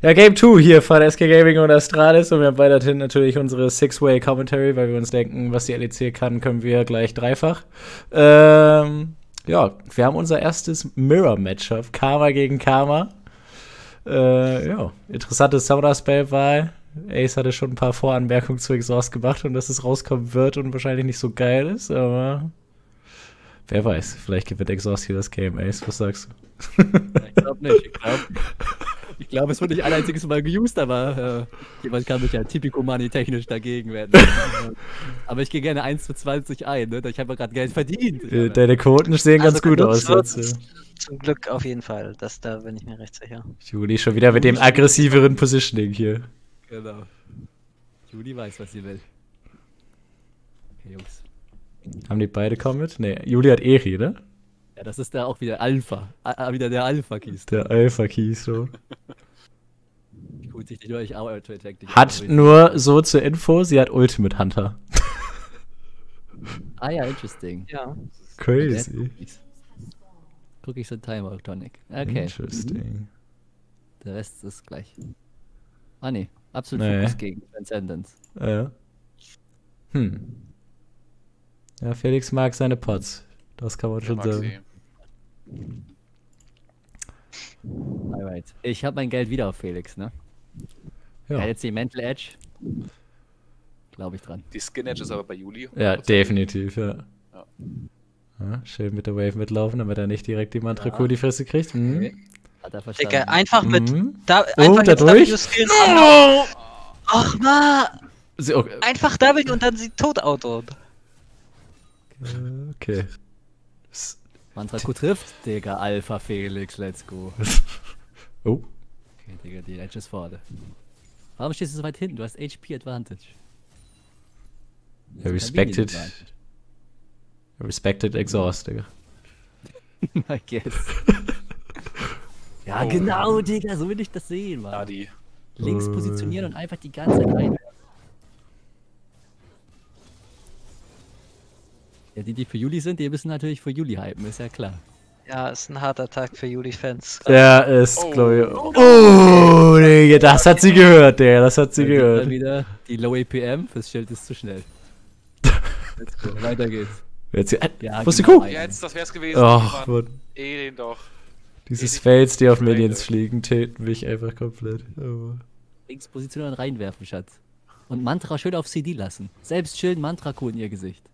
Ja, Game 2 hier von SK Gaming und Astralis, und wir haben weiterhin natürlich unsere Six-Way-Commentary, weil wir uns denken, was die LEC kann, können wir gleich dreifach. Ja, wir haben unser erstes Mirror-Matchup, Karma gegen Karma. Ja, interessantes Soundspell-Wahl. Ace hatte schon ein paar Voranmerkungen zu Exhaust gemacht und dass es rauskommen wird und wahrscheinlich nicht so geil ist, aber wer weiß, vielleicht gewinnt Exhaust hier das Game. Ace, was sagst du? Ich glaube nicht, ich glaube, es wird nicht ein einziges Mal geused, aber jemand kann mich ja typico-money technisch dagegen werden. Aber ich gehe gerne 1:20 ein, ne? Ich habe ja gerade Geld verdient. Deine Quoten sehen also ganz gut aus jetzt. Zum Glück auf jeden Fall, da bin ich mir recht sicher. Juli schon wieder mit dem aggressiveren Positioning hier. Genau. Juli weiß, was sie will. Okay, Jungs. Haben die beide Comet? Ne, Juli hat Eri, ne? Ja, das ist da auch wieder Alpha. Wieder der Alpha-Keys. Der Alpha-Keys, so. Hat nur so zur Info, sie hat Ultimate Hunter. Ah ja, interesting. Ja. Crazy. Cookies sind Time Autonic. Okay. Interesting. Der Rest ist gleich. Ah ne, absolut Fokus gegen Transcendence. Ah, ja. Ja, Felix mag seine Pots. Das kann man schon sagen. Alright. Ich habe mein Geld wieder auf Felix, ne? Ja. Jetzt die Mental Edge. Glaube ich dran. Die Skin Edge ist aber bei Juli. Ja, definitiv, ja. Ja. Schön mit der Wave mitlaufen, damit er nicht direkt die Mantra die Fresse kriegt. Okay. Hat er verstanden. Digga, einfach mit. Einfach dadurch. No! Ach, na! Okay. Einfach W und dann sie tot auto. Okay. Mantra Q trifft, Digga, Alpha Felix, let's go. Oh. Okay, Digga, die Edge ist vorne. Warum stehst du so weit hinten? Du hast HP Advantage. Respected. Respected Exhaust, Digga. I guess. Ja, genau, Digga, so will ich das sehen, Mann. Links positionieren und einfach die ganze Zeit rein. Ja, die für Juli sind, die müssen natürlich für Juli hypen, ist ja klar. Ja, ist ein harter Tag für Juli-Fans. Ja, ist, glaube ich. Oh, Digga, das hat sie gehört, Digga, das hat sie gehört. Dann wieder die Low APM, fürs Schild ist zu schnell. Let's go, weiter geht's. Jetzt, ja, wo ist die Kuh? Jetzt, das wär's gewesen. Ach, Mann. Den doch. Dieses Fails, die auf Minions fliegen, töten mich einfach komplett. Links positionieren und reinwerfen, Schatz. Und Mantra schön auf CD lassen. Selbst schön Mantra-Kuh in ihr Gesicht.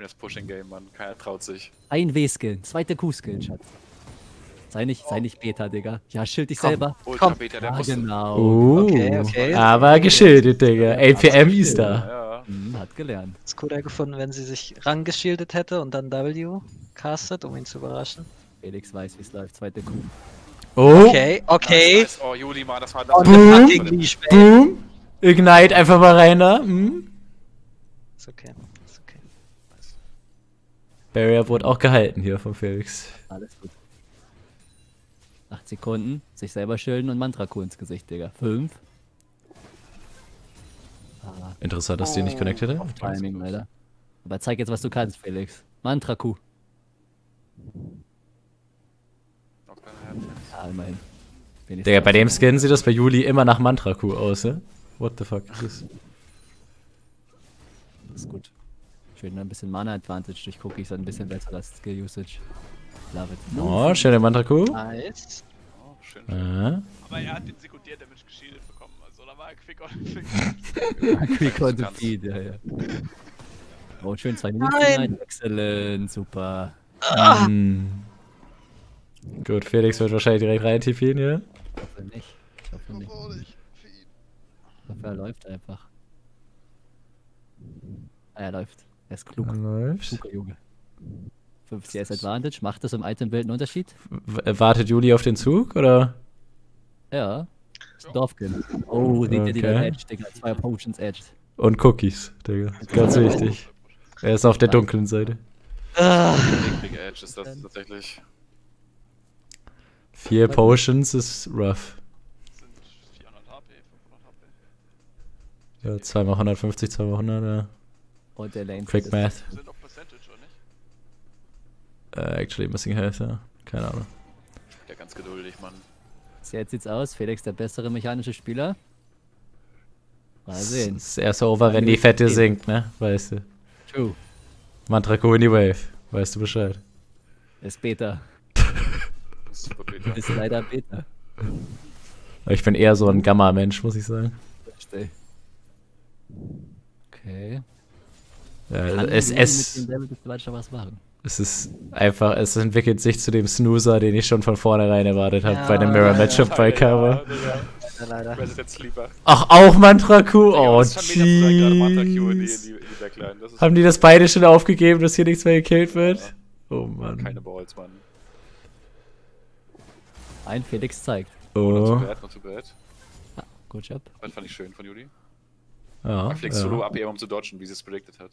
Das Pushing-Game, Mann. Keiner traut sich. Ein W-Skill, zweite Q-Skill, Schatz. Sei nicht Beta, Digga. Ja, schild dich selber. Ultra Beta, der muss. Genau. Okay. Aber geschildet, Digga. APM ist da. Ja. Hat gelernt. Ist cooler gefunden, wenn sie sich rangeschildet hätte und dann W castet, um ihn zu überraschen. Felix weiß, wie es läuft. Zweite Q. Oh. Okay. Nice. Oh, Juli, Mann, das war das. Boom. Ignite einfach mal rein da. Ist okay. Barrier wurde auch gehalten hier von Felix. Alles gut. 8 Sekunden, sich selber schilden und Mantra-Q ins Gesicht, Digga. 5. Ah. Interessant, dass die nicht connected hat. Auf Timing, leider. Aber zeig jetzt, was du kannst, Felix. Mantra-Q. Ja, immerhin. Digga, bei dem Skin sieht das bei Juli immer nach Mantra-Q aus, ne? What the fuck ist das? Das ist gut. Schön, ein bisschen Mana-Advantage durch Cookies, ein bisschen besserer Skill-Usage. Love it. Oh, schöne Mantra-Q. Nice. Oh, schön. Aber er hat den Sekundär-Damage geschiedet bekommen, also da war er quick on the feed. Quick on the feed, ja. Oh, schön, 2 Minuten. Excellent, super. Gut, Felix wird wahrscheinlich direkt rein TP'n hier. Ich hoffe nicht. Ich hoffe, er läuft einfach. Er läuft. Er ist klug. Kluger Junge. 5 CS Advantage. Macht das im Itembild einen Unterschied? Wartet Juli auf den Zug, oder? Ja. Dorfkind. Oh, seht ihr die da Edge, Digga. 2 Potions Edge. Und Cookies, Digga. Ganz wichtig. Er ist auf der dunklen Seite. Dick Edge ist das tatsächlich. 4 Potions ist rough. Sind 400 HP, 500 HP. Ja, 2x150, 2x100, ja. Und der Lane Quick Math. Sind auch Percentage, oder nicht? Actually missing health, ja. Keine Ahnung. Ich bin ja ganz geduldig, Mann. Jetzt sieht's aus. Felix, der bessere mechanische Spieler. Mal sehen. Das ist erst over, wenn die Fette sinkt, ne? Weißt du. True. Mantra in die Wave. Weißt du Bescheid. Ist Beta. Ist leider Beta. Ich bin eher so ein Gamma-Mensch, muss ich sagen. Verstehe. Okay. Ja, es entwickelt sich zu dem Snoozer, den ich schon von vornherein erwartet habe, bei einem Mirror-Matchup bei Karma. Leider. Ach, auch Mantra-Q? Oh, jeez. Haben die das beide schon aufgegeben, dass hier nichts mehr gekillt wird? Oh, Mann. Keine Balls, Mann. Ein Felix zeigt. Oh. Not too bad. Ah, good job. Das fand ich schön von Judy. Ja, Felix Solo ab um zu dodgen, wie sie es predicted hat.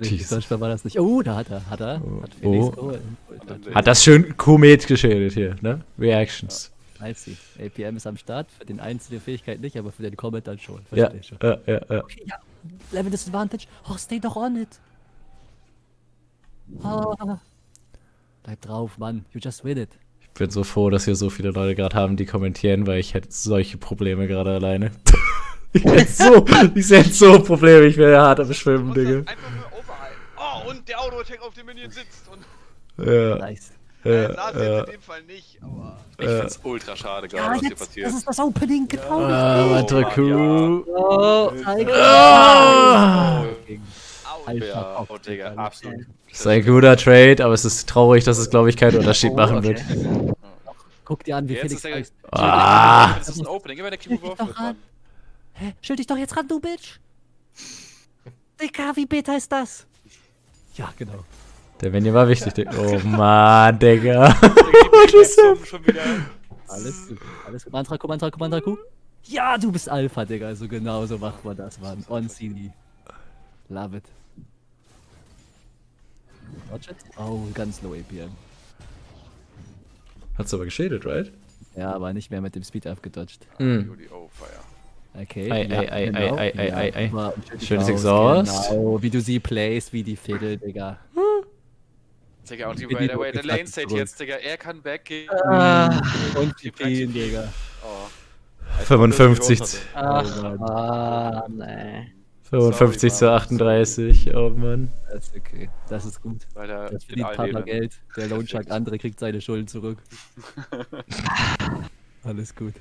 Richtig dodge war das nicht. Oh, da hat Felix geholt. Hat das schön Komet geschädigt hier, ne? Reactions. Ja. Nice. APM ist am Start, für den einzelnen Fähigkeit nicht, aber für den Komet dann schon. Ja. Okay, ja. Level Disadvantage. Oh, stay doch on it. Oh. Bleib drauf, Mann. You just win it. Ich bin so froh, dass wir so viele Leute gerade haben, die kommentieren, weil ich hätte solche Probleme gerade alleine. ich hätte so Probleme, ich wäre hart am Schwimmen, Digga. Einfach nur overhalten. Oh, und der Auto-Attack auf dem Minion sitzt. Und ja. Nice. In dem Fall nicht, aber... Ich find's ultra schade gerade, was hier passiert. Das ist das Opening, genau. Das ist ein guter Trade, aber es ist traurig, dass es, glaube ich, keinen Unterschied machen wird. Guck dir an, wie Felix heißt. Das ist ein Opening, gib mir der Kippe geworfen. Hä? Schild dich doch jetzt ran, du Bitch! Digga, wie beta ist das? Ja, genau. Der Minion war wichtig, Digga. Oh Mann, Digga. Alles gut. Mantra-Q. Ja, du bist Alpha, Digga. Also genau so macht man das, Mann. On-CD. Love it. Oh, ganz low APM. Hat's aber geschädigt, right? Ja, aber nicht mehr mit dem Speed abgedodged. Okay. Schönes Exhaust. Genau, wie du sie plays, wie die Fiddle, Digga. Digga, auch die Right Away, der Lane State jetzt, Digga. Er kann weggehen. Und die Pien, Digga. 55. Ah, ne. 55 zu 38, oh Mann. Das ist okay, das ist gut. Das verdient Papa Geld. Der Lone Shark Andre kriegt seine Schulden zurück. Alles gut.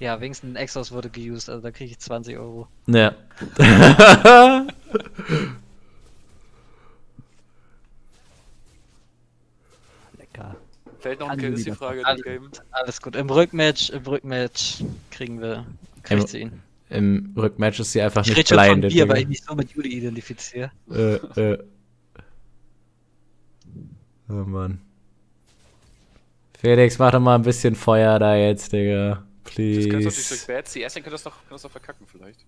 Ja, wenigstens ein Exhaust wurde geused, also da kriege ich 20 Euro. Ja. Lecker. Fällt noch ein Kill, ist die Frage. Alles gut, im Rückmatch kriegst du ihn. Im Rückmatch ist sie einfach nicht blindet. Ich rede schon von dir, weil ich mich so mit Judy identifiziere. Oh Mann. Felix, mach doch mal ein bisschen Feuer da jetzt, Digga. Please. Das kannst du durch Bad CS, dann könntest du verkacken vielleicht.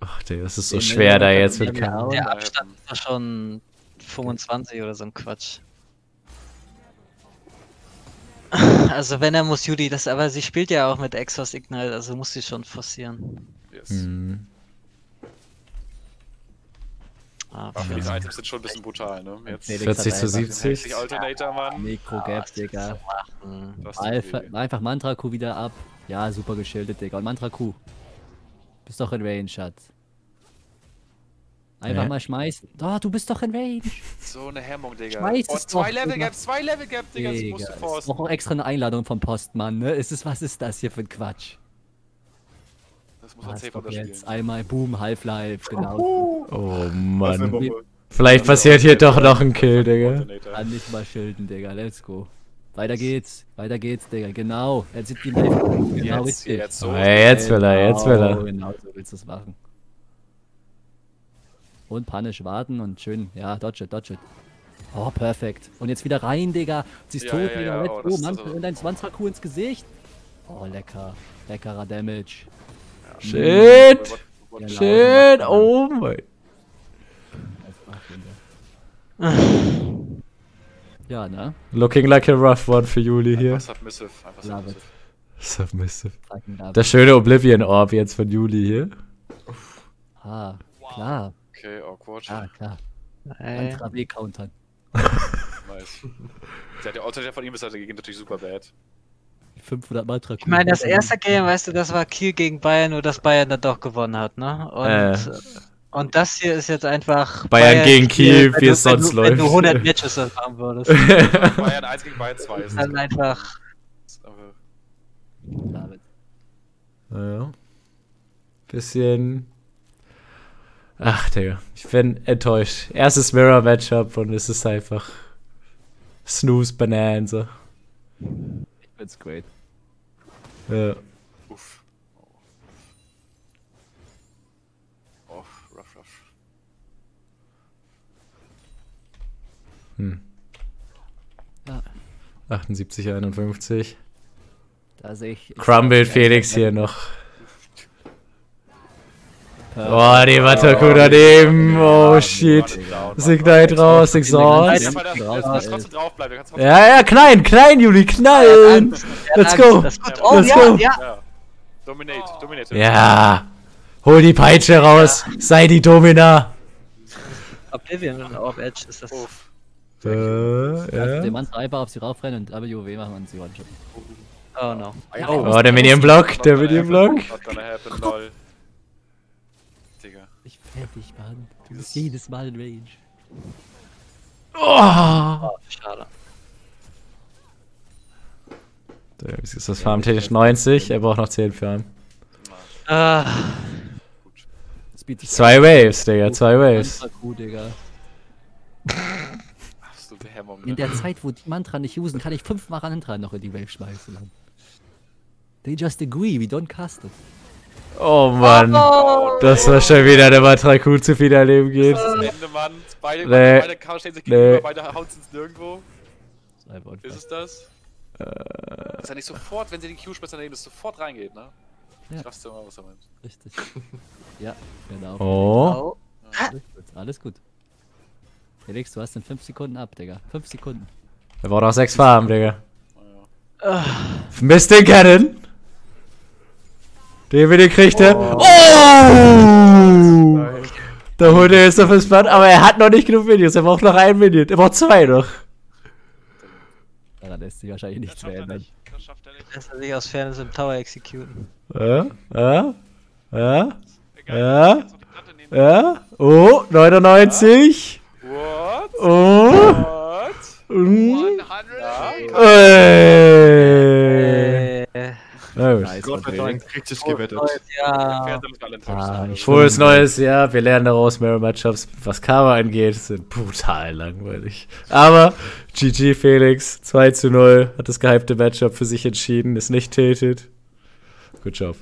Ach, Digga, das ist so schwer da jetzt mit K.O. Der Abstand war schon 25 oder so ein Quatsch. Also wenn, er muss Judy das, aber sie spielt ja auch mit Exhaust Ignite, also muss sie schon forcieren. Yes. Mhm. Ach, diese Items sind schon ein bisschen brutal, ne? Jetzt 40 zu 70. Alternator, Mann. Mikro-Gap, Digga. Einfach Mantra-Q wieder ab. Ja, super geschildert, Digga. Und Mantra-Q. Bist doch in Range, Schatz. Einfach mal schmeißen. Oh, du bist doch in Range. So eine Hemmung, Digga. Schmeiß es doch, zwei Level Gaps, Digga. Das musst du forcen. Noch extra eine Einladung vom Postmann, ne? Was ist das hier für ein Quatsch? Das muss man safe unterspielen. Jetzt einmal Boom, Half-Life, genau. Oh Mann. Vielleicht passiert hier doch noch ein Kill, Digga. Kann nicht mal schilden, Digga. Let's go. Weiter geht's, Digga. Genau. Er sieht die Wave. Genau richtig. Jetzt will er. Genau so willst du es machen. Und panisch warten und schön, ja, dodge it. Oh, perfekt. Und jetzt wieder rein, Digga. Sie ist tot, Digga. Let's go, Mann. Und ein 20er-Q ins Gesicht. Oh, lecker. Leckerer Damage. Ja, Shit. Oh mein. Ja, ne? Looking like a rough one für Juli hier. Submissive. Das schöne Oblivion Orb jetzt von Juli hier. Ah. Klar. Okay, awkward. Ah, klar. Mantra W countern. weiß. Der Autotreffer von ihm ist halt gegen natürlich super bad. 500 Mantra. Ich meine, das erste Game, weißt du, das war Kiel gegen Bayern, nur dass Bayern dann doch gewonnen hat, ne? Und das hier ist jetzt einfach Bayern gegen Kiel, wie es sonst läuft. Wenn du 100 Matches haben würdest. Bayern 1 gegen Bayern 2 ist dann einfach... Naja. Bisschen... Ach, Digga. Ich bin enttäuscht. Erstes Mirror-Matchup und es ist einfach... Snooze-Bananza. Ich find's great. Ja. Uff. Oh, rough. Hm. Ah. 78, 51. Da sehe ich... Crumble Felix hier noch. Oh, die Wataku daneben. Oh, shit. Das Ignite raus, Exhaust. Ja, klein, Juli, knallen. Let's go. Let's go. Dominate. Ja. Hol die Peitsche raus. Sei die Domina. Oblivion Orb Edge ist das. Den Mantra einfach auf sie raufrennen und WoW machen und sie one-shotten. Oh, no. Oh, der Minion-Block. Der Minion-Block. Ich fertig, Mann. Du bist jedes Mal in Range. Oh, schade. Das ist das farmtechnisch 90, er braucht noch 10 für einen. Zwei Waves, Digga, zwei Waves. In der Zeit, wo die Mantra nicht usen, kann ich 5 Mal Mantra noch in die Wave schmeißen. They just agree, we don't cast it. Oh Mann, das war schon wieder der Mantra Q zu viel daneben geht. Das Ende, Mann. Beide K stehen sich gegenüber, beide hauen sie nirgendwo. Ist es das? Ist ja nicht sofort, wenn sie den Q spitzt daneben, ist sofort reingeht, ne? Ja. Ich raff's immer, was er meint. Richtig. Ja, genau. Oh. Alles gut. Felix, du hast in 5 Sekunden ab, Digga. 5 Sekunden. Er braucht auch 6 Farben, Digga. Mist den Cannon! Den wieder kriegt er. Oh! Da holt er jetzt noch das Band, aber er hat noch nicht genug Minions. Er braucht noch ein Minion. Er braucht 2 noch. Daran lässt sich wahrscheinlich nichts mehr ändern. Das schafft er nicht. Lässt er sich aus Fairness im Tower exekuten. Oh, 99. What? Oh. What? 100. Nice. Gott sei Dank, richtig gewettet. Frohes neues Jahr, wir lernen daraus, Mirror Matchups, was Karma angeht, sind brutal langweilig. Aber GG Felix, 2:0, hat das gehypte Matchup für sich entschieden, ist nicht tilted. Good job.